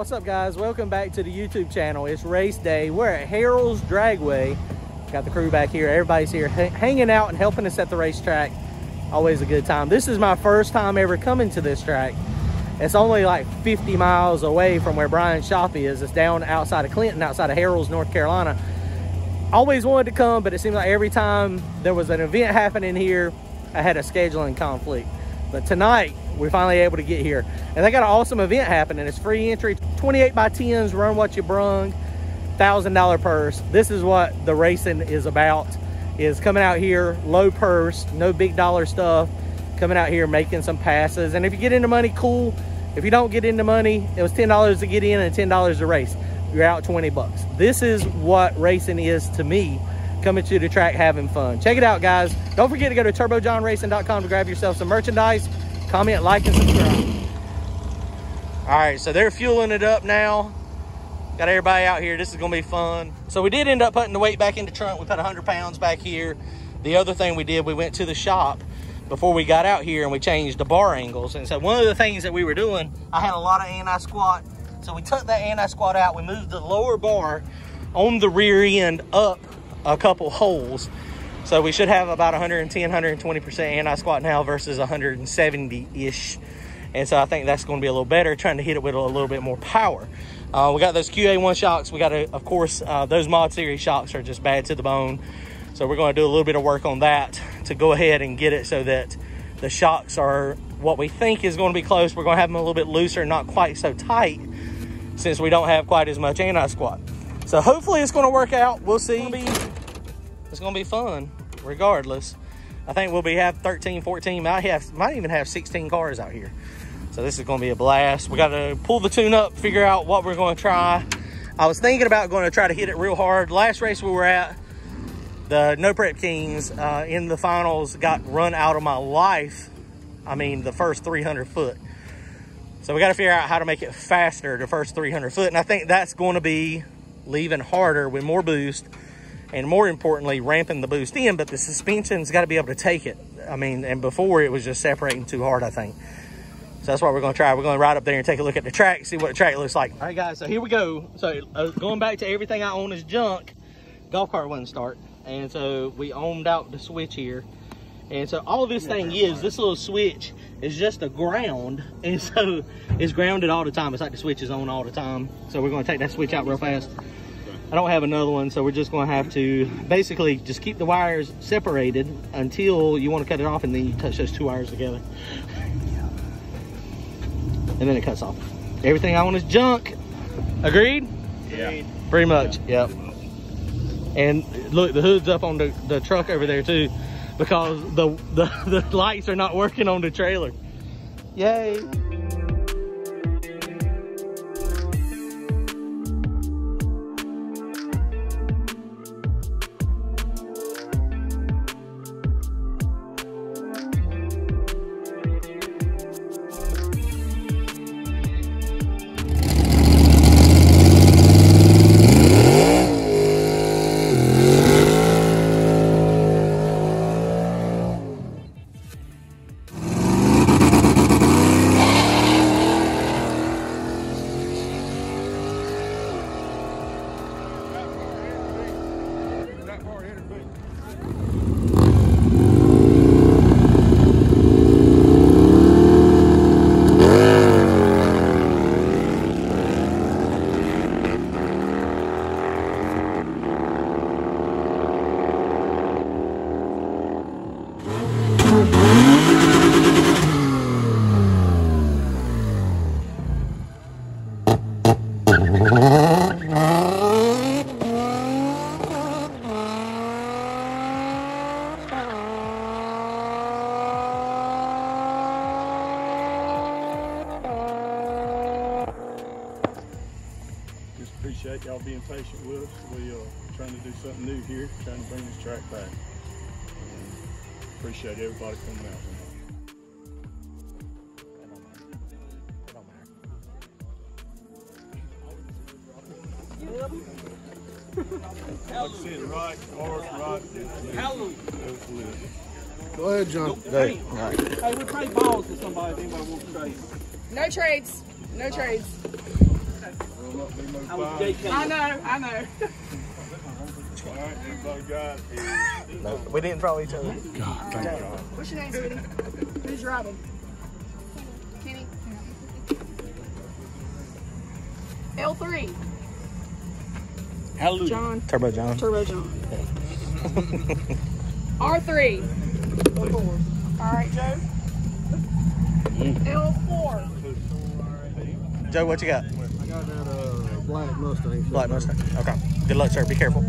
What's up, guys? Welcome back to the YouTube channel. It's race day. We're at Harrell's Dragway. Got the crew back here. Everybody's here hanging out and helping us at the racetrack. Always a good time. This is my first time ever coming to this track. It's only like 50 miles away from where Brian Shoppe is. It's down outside of Clinton, outside of Harrell's, North Carolina. Always wanted to come, but it seemed like every time there was an event happening here, I had a scheduling conflict. But tonight, we're finally able to get here. And they got an awesome event happening. It's free entry, 28 by 10s, run what you brung, $1,000 purse. This is what the racing is about, is coming out here, low purse, no big dollar stuff, coming out here, making some passes. And if you get into money, cool. If you don't get into money, it was $10 to get in and $10 to race. You're out 20 bucks. This is what racing is to me. Coming to the track, having fun. Check it out, guys. Don't forget to go to turbojohnracing.com to grab yourself some merchandise. Comment, like, and subscribe. All right, so they're fueling it up now. Got everybody out here. This is going to be fun. So we did end up putting the weight back in the trunk. We put 100 pounds back here. The other thing we did, we went to the shop before we got out here and we changed the bar angles. And so one of the things that we were doing, I had a lot of anti-squat. So we took that anti-squat out. We moved the lower bar on the rear end up a couple holes. So we should have about 110, 120% anti-squat now versus 170-ish. And so I think that's going to be a little better, trying to hit it with a little bit more power. We got those QA1 shocks. We got, of course, those Mod Series shocks are just bad to the bone. So we're going to do a little bit of work on that to go ahead and get it so that the shocks are what we think is going to be close. We're going to have them a little bit looser, not quite so tight, since we don't have quite as much anti-squat. So hopefully it's going to work out. We'll see. It's going to be fun regardless. I think we'll be have 13, 14, might even have 16 cars out here. So this is going to be a blast. We got to pull the tune up, figure out what we're going to try. I was thinking about going to try to hit it real hard. Last race we were at, the No Prep Kings in the finals got run out of my life. I mean, the first 300 foot. So we got to figure out how to make it faster, the first 300 foot. And I think that's going to be leaving harder with more boost, and more importantly, ramping the boost in, but the suspension's got to be able to take it. I mean, and before it was just separating too hard, I think. So that's what we're going to try. We're going to ride up there and take a look at the track, see what the track looks like. All right, guys, so here we go. So going back to everything I own is junk, golf cart wouldn't start. And so we ohmed out the switch here. And so all this thing is, this little switch is just a ground. And so it's grounded all the time. It's like the switch is on all the time. So we're going to take that switch out real fast. I don't have another one, so we're just going to have to basically just keep the wires separated until you want to cut it off, and then you touch those two wires together. And then it cuts off. Everything I own is junk. Agreed? Yeah. Pretty much, yeah. Yep. And look, the hood's up on the truck over there too, because the lights are not working on the trailer. Yay. Appreciate y'all being patient with us. We are trying to do something new here, trying to bring this track back. And appreciate everybody coming out tonight. Like I said, right, hard, right. Go ahead, John. Hey, we trade balls to somebody if anybody wants to trade. No trades. No trades. up, they move by. I know. All right, everybody got it. No, we didn't throw each other. God, thank God. What's your name, sweetie? Who's driving? Kenny. L3. Hallelujah. John. Turbo John. R3. L4. All right, Joe. L4. Joe, what you got? I got that black Mustang. Black Mustang. Okay. Good luck, sir. Be careful.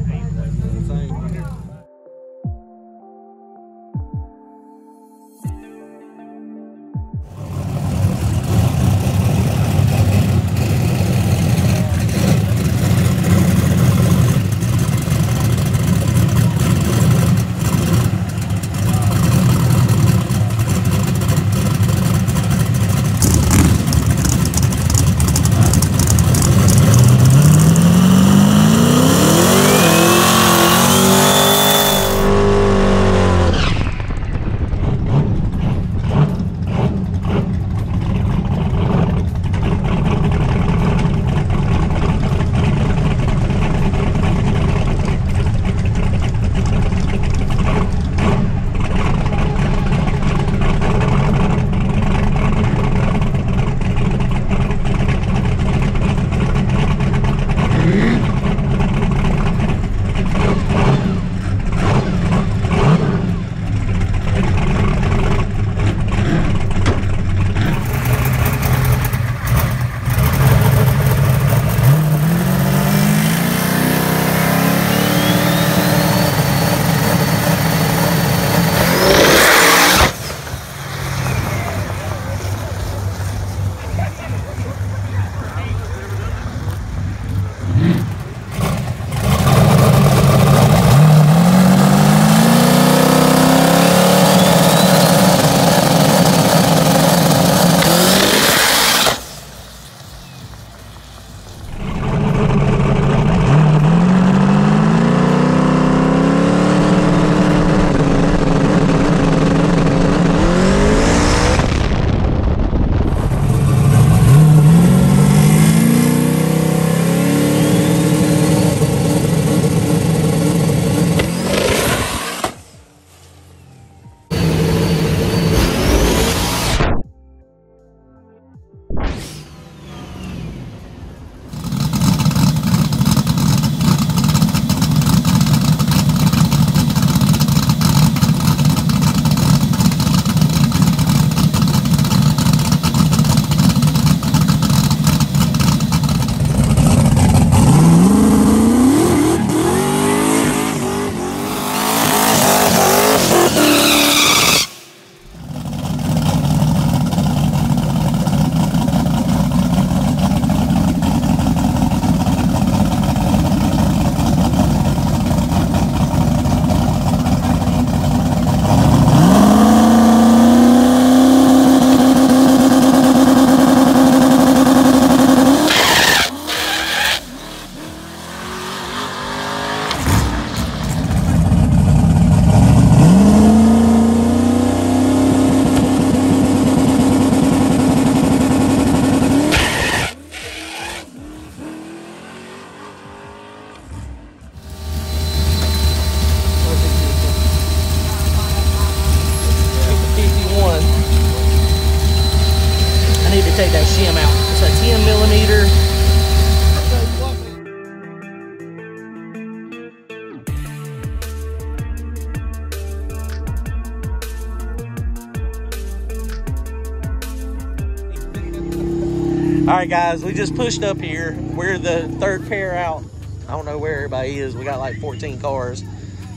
Alright guys, we just pushed up here. We're the third pair out. I don't know where everybody is. We got like 14 cars,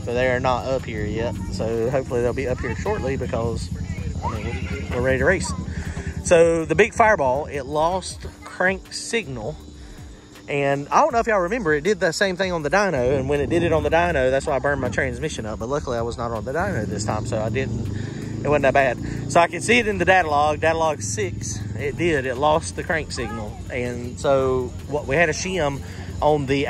but they are not up here yet. So hopefully they'll be up here shortly because we're ready to race. So the big fireball, it lost crank signal. And I don't know if y'all remember, it did the same thing on the dyno. And when it did it on the dyno, that's why I burned my transmission up. But luckily I was not on the dyno this time, so I didn't. It wasn't that bad. So I can see it in the data log 6. It lost the crank signal. And so what we had a shim on the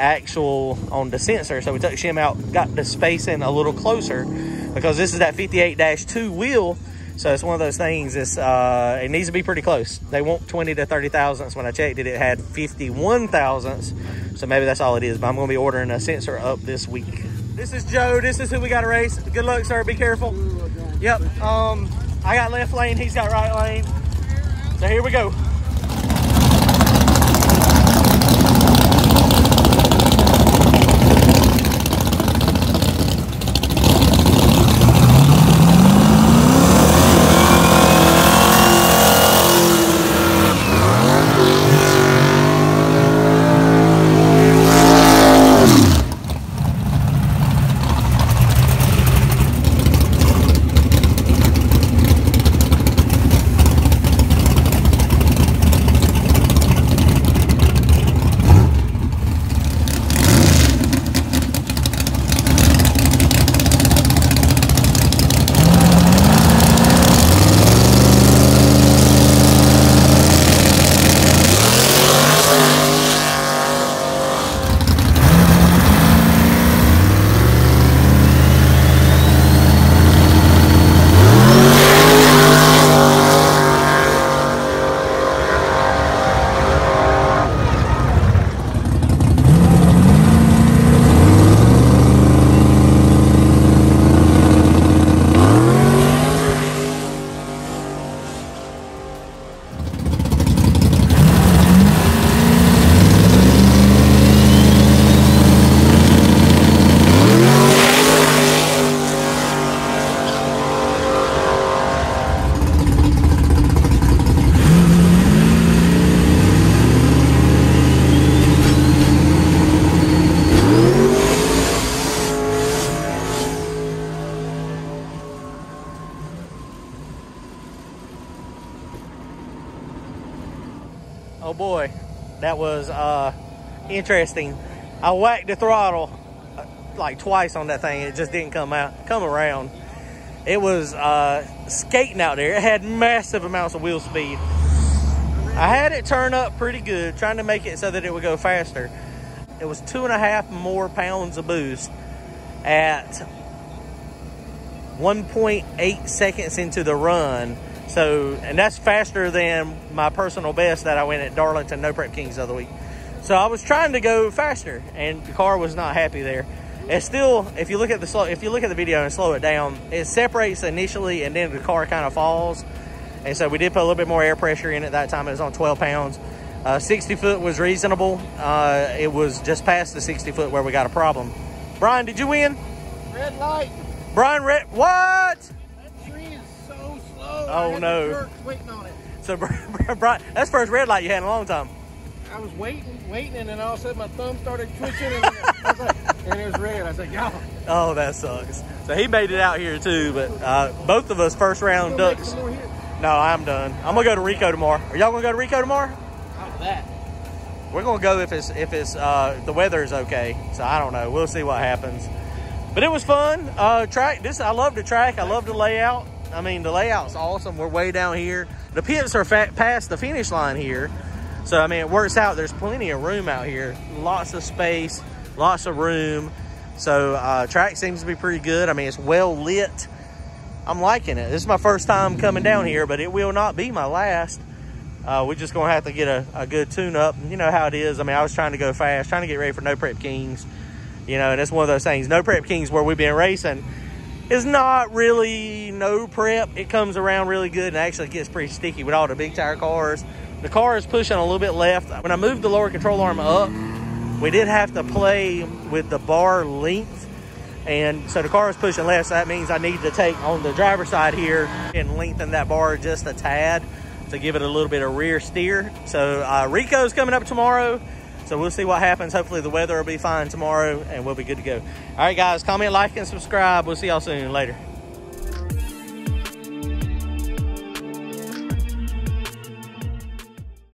sensor. So we took shim out, got the spacing a little closer because this is that 58-2 wheel So it's one of those things, it needs to be pretty close. They want 20 to 30 thousandths. When I checked it, it had 51 thousandths. So maybe that's all it is, but I'm gonna be ordering a sensor up this week. This is Joe, this is who we gotta race. Good luck, sir, be careful. Yep, I got left lane, he's got right lane. So here we go. Oh boy, that was interesting. I whacked the throttle like twice on that thing. It just didn't come around. It was skating out there. It had massive amounts of wheel speed. I had it turn up pretty good, trying to make it so that it would go faster. It was 2.5 more pounds of boost at 1.8 seconds into the run. So, and that's faster than my personal best that I went at Darlington No Prep Kings the other week. So I was trying to go faster, and the car was not happy there. It's still, if you look at the video and slow it down, it separates initially, and then the car kind of falls. And so we did put a little bit more air pressure in at that time. It was on 12 pounds. 60 foot was reasonable. It was just past the 60 foot where we got a problem. Brian, did you win? Red light. Brian, red. What? Oh no! Waiting on it. So, Brian, that's the first red light you had in a long time. I was waiting, and then all of a sudden my thumb started twitching, and I was like, and it was red. I was like, "Y'all." Oh, that sucks. So he made it out here too, but both of us first round ducks. No, I'm done. I'm gonna go to Rico tomorrow. Are y'all gonna go to Rico tomorrow? How's that? We're gonna go if the weather's okay. So I don't know. We'll see what happens. But it was fun. Track. This I love the track. I love the layout. I mean, the layout's awesome. We're way down here. The pits are past the finish line here. So, I mean, it works out. There's plenty of room out here. Lots of space, lots of room. So, track seems to be pretty good. I mean, it's well lit. I'm liking it. This is my first time coming down here, but it will not be my last. We're just going to have to get a good tune-up. You know how it is. I mean, I was trying to go fast, trying to get ready for No Prep Kings. You know, and it's one of those things. No Prep Kings, where we've been racing, it's not really no prep. It comes around really good and actually gets pretty sticky with all the big tire cars. The car is pushing a little bit left. When I moved the lower control arm up, we did have to play with the bar length. And so the car is pushing left, so that means I need to take on the driver's side here and lengthen that bar just a tad to give it a little bit of rear steer. So Rico's coming up tomorrow. So we'll see what happens. Hopefully the weather will be fine tomorrow and we'll be good to go. All right, guys, comment, like, and subscribe. We'll see y'all soon. Later.